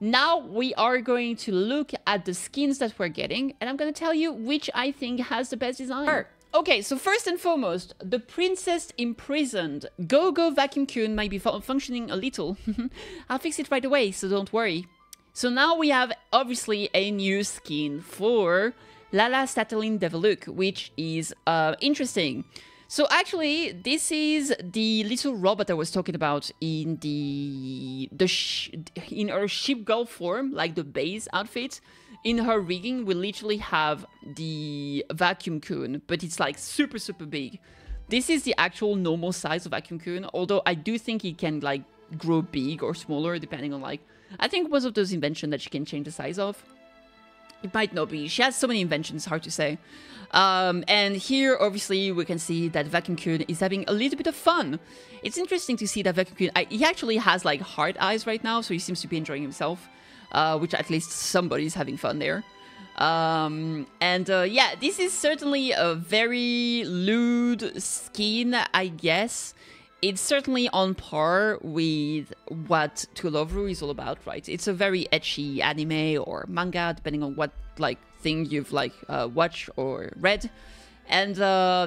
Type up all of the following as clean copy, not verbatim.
Now we are going to look at the skins that we're getting, and I'm going to tell you which I think has the best design. Okay, so first and foremost, the Princess Imprisoned. Go-Go Vacuum Cune might be functioning a little. I'll fix it right away, so don't worry. So now we have, obviously, a new skin for Lala Stateline Deviluke, which is interesting. So actually, this is the little robot I was talking about in her ship girl form, like the base outfit. In her rigging, we literally have the vacuum coon, but it's like super, super big. This is the actual normal size of vacuum coon, although I do think it can like grow big or smaller, depending on like... I think most of those inventions that she can change the size of. It might not be. She has so many inventions, hard to say. And here, obviously, we can see that Vacuum Cune is having a little bit of fun. It's interesting to see that Vacuum Cune... he actually has, like, hard eyes right now, so he seems to be enjoying himself. Which at least somebody's having fun there. Yeah, this is certainly a very lewd skin, I guess. It's certainly on par with what To Love Ru is all about, right? It's a very ecchi anime or manga, depending on what like thing you've like watched or read. And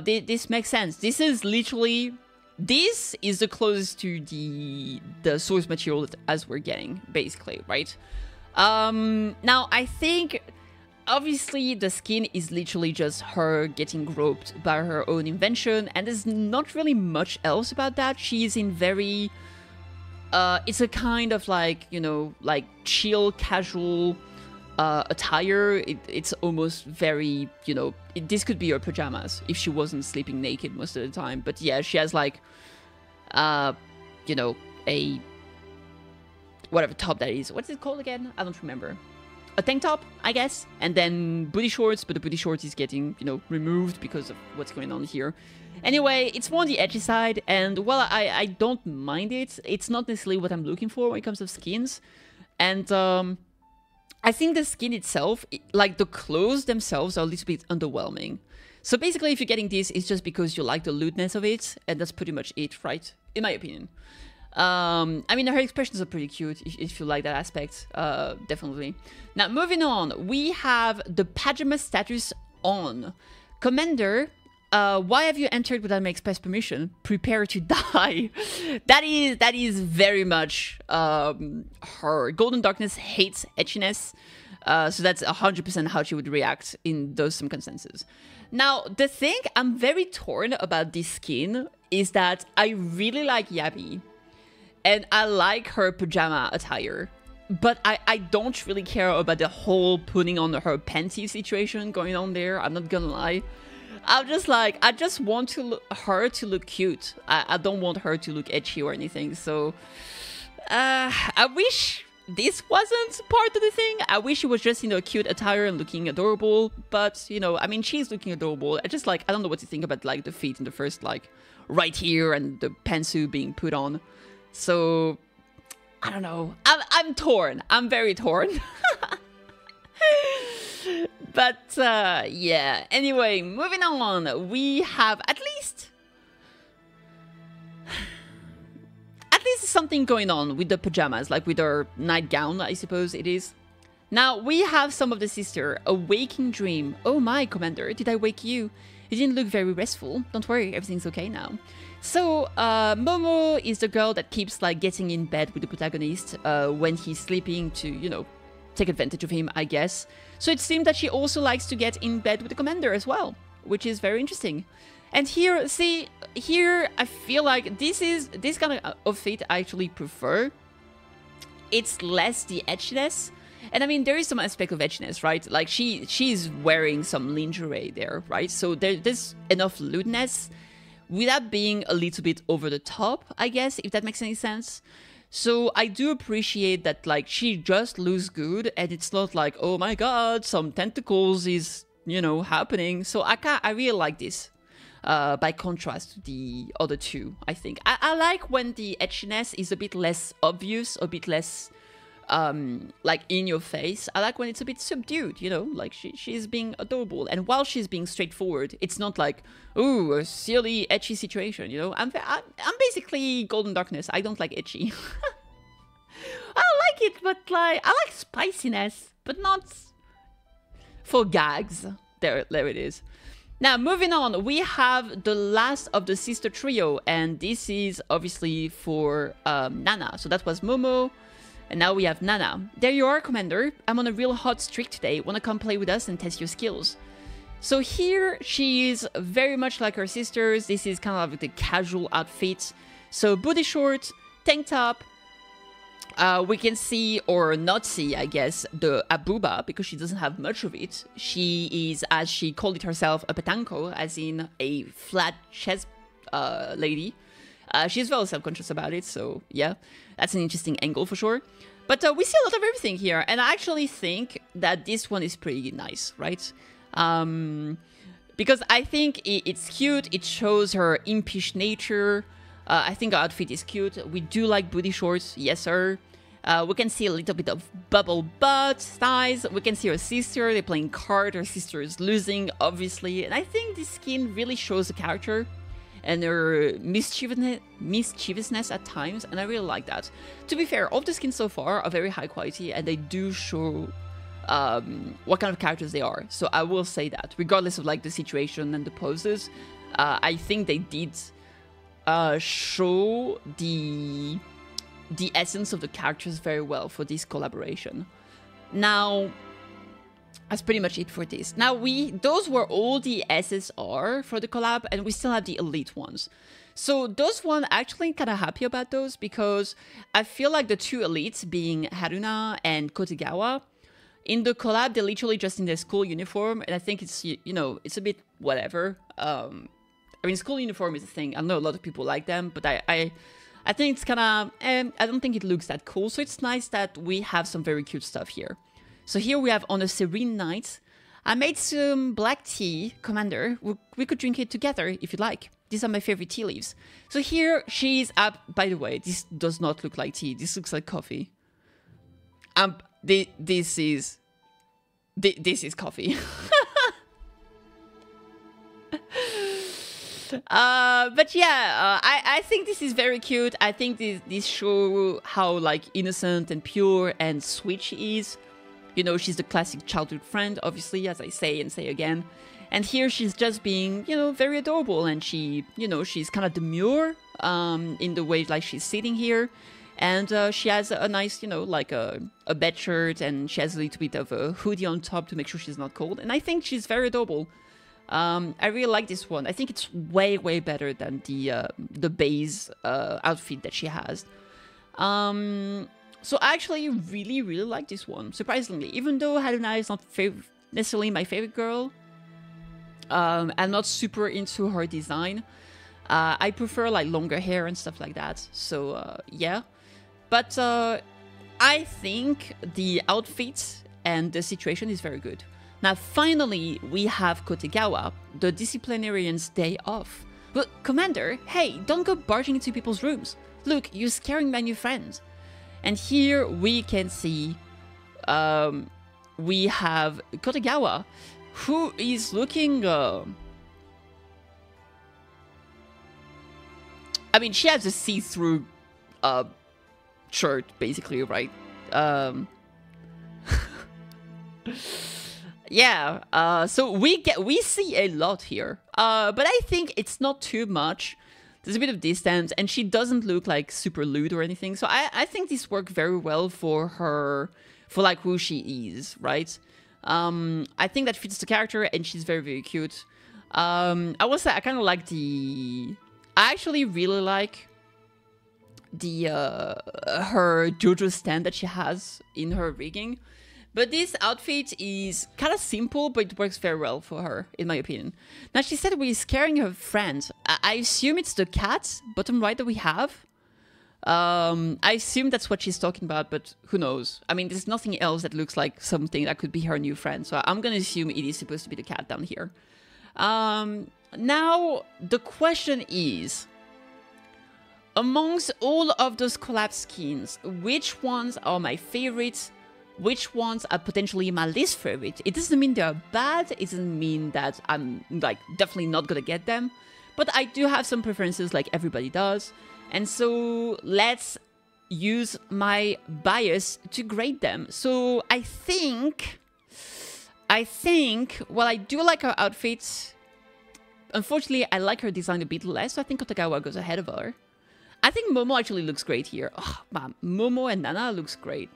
this makes sense. This is literally, this is the closest to the source material as we're getting, basically, right? Now, I think, obviously, the skin is literally just her getting groped by her own invention, and there's not really much else about that. She is in very... it's a kind of like, you know, like chill, casual attire. It's almost very, you know... this could be her pajamas if she wasn't sleeping naked most of the time. But yeah, she has like, you know, a... whatever top that is. What's it called again? I don't remember. A tank top, I guess, and then booty shorts, but the booty shorts is getting, you know, removed because of what's going on here. Anyway, it's more on the edgy side, and well, I don't mind it. It's not necessarily what I'm looking for when it comes to skins. And I think the skin itself, like the clothes themselves, are a little bit underwhelming. So basically, if you're getting this, it's just because you like the lewdness of it, and that's pretty much it, right? In my opinion. I mean, her expressions are pretty cute, if you like that aspect, definitely. Now, moving on, we have the Pajama Status on. Commander, why have you entered without my express permission? Prepare to die. That is very much her. Golden Darkness hates etchiness, so that's 100% how she would react in those circumstances. Now, the thing I'm very torn about this skin is that I really like Yabi. And I like her pajama attire, but I don't really care about the whole putting on her panty situation going on there. I'm not gonna lie. I'm just like, I just want her to look cute. I don't want her to look edgy or anything. So I wish this wasn't part of the thing. I wish she was just, you know, cute attire and looking adorable. But, you know, I mean, she's looking adorable. I just like, I don't know what to think about like the feet in the first, like right here and the pantsuit being put on. So, I don't know. I'm torn. I'm very torn. But, yeah. Anyway, moving on. We have at least something going on with the pajamas. Like with her nightgown, I suppose it is. Now, we have some of the sister. A waking dream. Oh my, Commander. Did I wake you? You didn't look very restful. Don't worry. Everything's okay now. So, Momo is the girl that keeps, like, getting in bed with the protagonist when he's sleeping to, you know, take advantage of him, I guess. So it seems that she also likes to get in bed with the commander as well, which is very interesting. And here, see, here I feel like this kind of fit I actually prefer. It's less the edginess. And I mean, there is some aspect of edginess, right? Like, she's wearing some lingerie there, right? So there's enough lewdness without being a little bit over the top, I guess, if that makes any sense. So I do appreciate that, like, she just looks good, and it's not like, oh my god, some tentacles is, you know, happening. So I really like this, by contrast to the other two, I think. I like when the edginess is a bit less obvious, a bit less, like, in your face. I like when it's a bit subdued, you know, like she's being adorable. And while she's being straightforward, it's not like, ooh, a silly, etchy situation, you know. I'm basically Golden Darkness. I don't like etchy. I it, but like, I like spiciness, but not for gags. There it is. Now, moving on, we have the last of the sister trio, and this is obviously for Nana. So that was Momo, and now we have Nana. There you are, Commander. I'm on a real hot streak today. Wanna come play with us and test your skills? So here, she is very much like her sisters. This is kind of like the casual outfit. So booty short, tank top. We can see, or not see, I guess, the abuba, because she doesn't have much of it. She is, as she called it herself, a petanco, as in a flat chest lady. She's very self-conscious about it, so yeah, that's an interesting angle for sure. But we see a lot of everything here, and I actually think that this one is pretty nice, right? Because I think it's cute, it shows her impish nature. I think our outfit is cute. We do like booty shorts, yes sir. We can see a little bit of bubble butt thighs. We can see her sister, they're playing card. Her sister is losing, obviously. And I think this skin really shows the character and her mischievousness at times. And I really like that. To be fair, all the skins so far are very high quality and they do show what kind of characters they are. So I will say that, regardless of like the situation and the poses, I think they did show the essence of the characters very well for this collaboration. Now, that's pretty much it for this. Now, those were all the SSR for the collab, and we still have the elite ones. So those one, actually kind of happy about those, because I feel like the two elites, being Haruna and Kotegawa, in the collab, they're literally just in their school uniform, and I think it's, you know, it's a bit whatever. I mean, school uniform is a thing. I know a lot of people like them, but I think it's kind of... I don't think it looks that cool. So it's nice that we have some very cute stuff here. So here we have On a Serene Night. I made some black tea, Commander. We could drink it together if you'd like. These are my favorite tea leaves. So here she is up... By the way, this does not look like tea. This looks like coffee. This is coffee. But yeah, I think this is very cute. I think this shows how like innocent and pure and sweet she is. You know, she's the classic childhood friend, obviously, as I say and say again. And here she's just being, you know, very adorable, and she, you know, she's kind of demure in the way like she's sitting here. And she has a nice, you know, like a bed shirt, and she has a little bit of a hoodie on top to make sure she's not cold. And I think she's very adorable. I really like this one. I think it's way, way better than the base outfit that she has. So I actually really, really like this one, surprisingly. Even though Haruna is not necessarily my favorite girl, I'm not super into her design. I prefer like longer hair and stuff like that. So yeah, but I think the outfit and the situation is very good. Now, finally, we have Kotegawa, the disciplinarian's day off. But, Commander, hey, don't go barging into people's rooms. Look, you're scaring my new friend. And here we can see we have Kotegawa, who is looking... I mean, she has a see-through shirt, basically, right? Yeah, so we see a lot here, but I think it's not too much. There's a bit of distance, and she doesn't look like super lewd or anything. So I think this worked very well for her, for like who she is, right? I think that fits the character, and she's very, very cute. I will say I kind of like I actually really like her JoJo stand that she has in her rigging. But this outfit is kind of simple, but it works very well for her, in my opinion. Now, she said we're scaring her friend. I assume it's the cat, bottom right, that we have. I assume that's what she's talking about, but who knows? I mean, there's nothing else that looks like something that could be her new friend. So I'm going to assume it is supposed to be the cat down here. Now, the question is... Amongst all of those collab skins, which ones are my favorites? Which ones are potentially my least favorite? It doesn't mean they're bad, it doesn't mean that I'm like definitely not gonna get them, but I do have some preferences like everybody does, and so let's use my bias to grade them. So I think, while I do like her outfits, unfortunately, I like her design a bit less, so I think Kotegawa goes ahead of her. I think Momo actually looks great here. Oh, man, Momo and Nana looks great.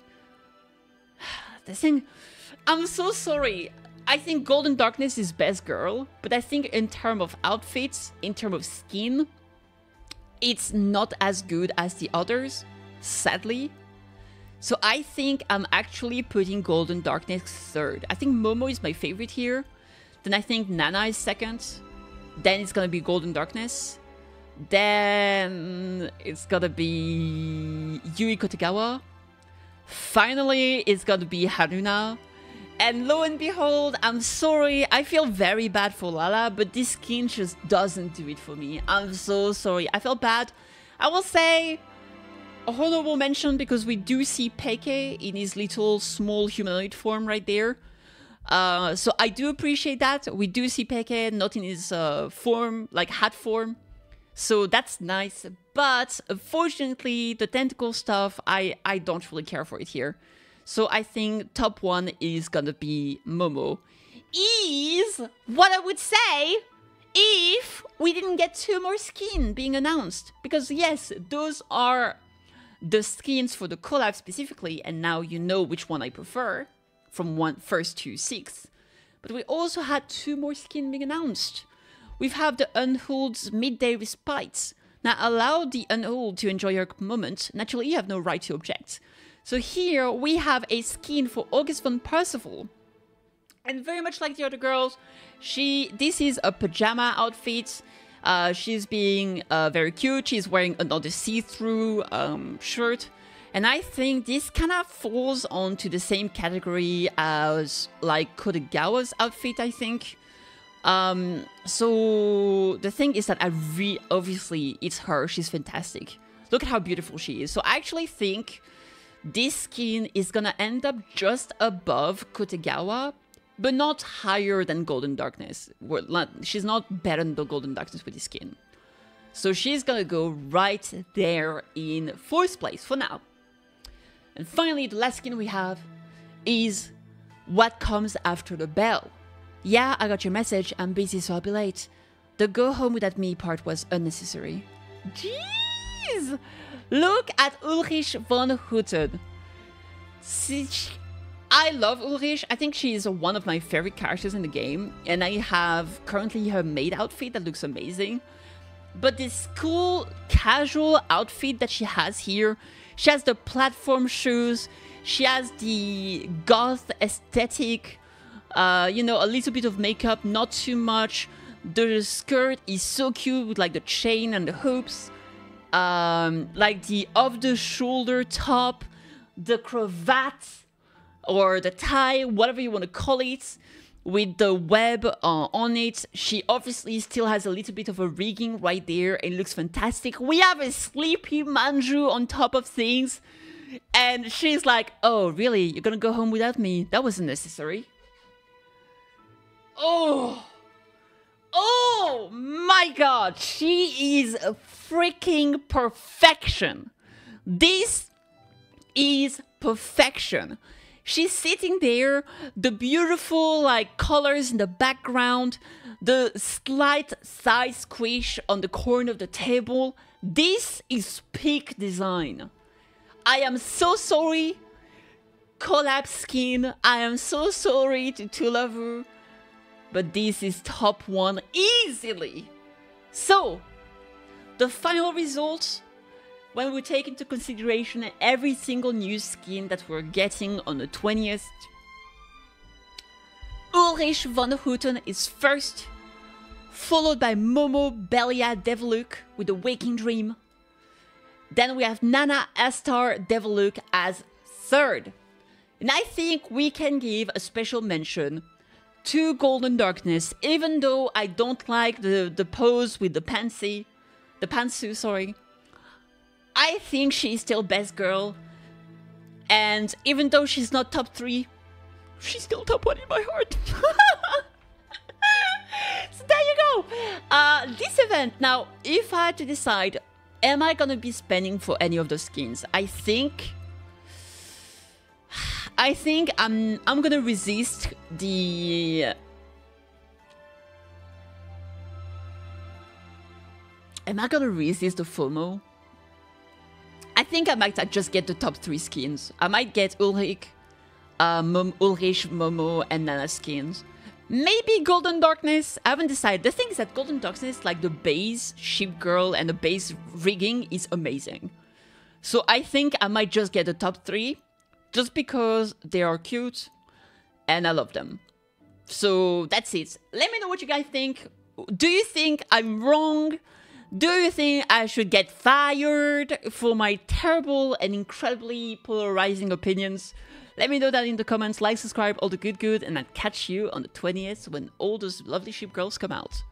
This thing... I'm so sorry. I think Golden Darkness is best girl, but I think in terms of outfits, in terms of skin, it's not as good as the others, sadly. So I think I'm actually putting Golden Darkness third. I think Momo is my favorite here. Then I think Nana is second. Then it's gonna be Golden Darkness. Then it's gonna be Yui Kotegawa. Finally, it's gonna be Haruna. And lo and behold, I'm sorry, I feel very bad for Lala, but this skin just doesn't do it for me. I'm so sorry, I felt bad. I will say a honorable mention because we do see Peke in his little small humanoid form right there. So I do appreciate that. We do see Peke, not in his form, like hat form. So that's nice, but unfortunately, the tentacle stuff, I don't really care for it here. So I think top one is gonna be Momo. Is what I would say if we didn't get two more skins being announced. Because yes, those are the skins for the collab specifically, and now you know which one I prefer from first to sixth. But we also had two more skins being announced. We've had the Unhuld's Midday Respite. Now allow the Unhold to enjoy your moment. Naturally, you have no right to object. So here we have a skin for August von Percival. And very much like the other girls, this is a pajama outfit. She's being very cute. She's wearing another see-through shirt. And I think this kind of falls onto the same category as like Kotegawa's outfit, I think. So the thing is that obviously it's her. She's fantastic. Look at how beautiful she is. So I actually think this skin is gonna end up just above Kotegawa, but not higher than Golden Darkness. She's not better than the Golden Darkness with this skin. So she's gonna go right there in fourth place for now. And finally, the last skin we have is What Comes After the Bell. Yeah, I got your message. I'm busy, so I'll be late. The go home without me part was unnecessary. Jeez! Look at Ulrich von Hutten. I love Ulrich. I think she is one of my favorite characters in the game. And I have currently her maid outfit that looks amazing. But this cool, casual outfit that she has here. She has the platform shoes. She has the goth aesthetic. You know, a little bit of makeup, not too much. The skirt is so cute with like the chain and the hoops. Like the off-the-shoulder top, the cravat, or the tie, whatever you want to call it, with the web on it. She obviously still has a little bit of a rigging right there. It looks fantastic. We have a sleepy Manju on top of things. And she's like, oh, really? You're going to go home without me? That wasn't necessary. Oh! Oh my god, she is a freaking perfection. This is perfection. She's sitting there, the beautiful like colors in the background, the slight side squish on the corner of the table. This is peak design. I am so sorry, collab skin. I am so sorry to Two Lover. But this is top one easily. So, the final result, when we take into consideration every single new skin that we're getting on the 20th, Ulrich von Hutten is first, followed by Momo Belia Deviluke with the Waking Dream. Then we have Nana Astar Deviluke as third. And I think we can give a special mention to Golden Darkness, even though I don't like the pose with the pantsuit. I think she's still best girl, and even though she's not top 3, she's still top 1 in my heart. So there you go. This event now, if I had to decide am I gonna be spending for any of the skins? I think I'm gonna resist the FOMO. I think I might just get the top 3 skins. I might get Ulrich, Momo, and Nana skins. Maybe Golden Darkness. I haven't decided. The thing is that Golden Darkness, like the base ship girl and the base rigging, is amazing. So I think I might just get the top 3, just because they are cute and I love them. So that's it. Let me know what you guys think. Do you think I'm wrong? Do you think I should get fired for my terrible and incredibly polarizing opinions? Let me know that in the comments. Like, subscribe, all the good, and I'll catch you on the 20th when all those lovely ship girls come out.